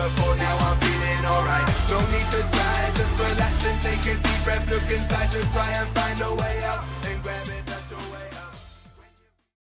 but for now I'm feeling alright. No need to try, just relax and take a deep breath. Look inside to try and find a way out and grab it.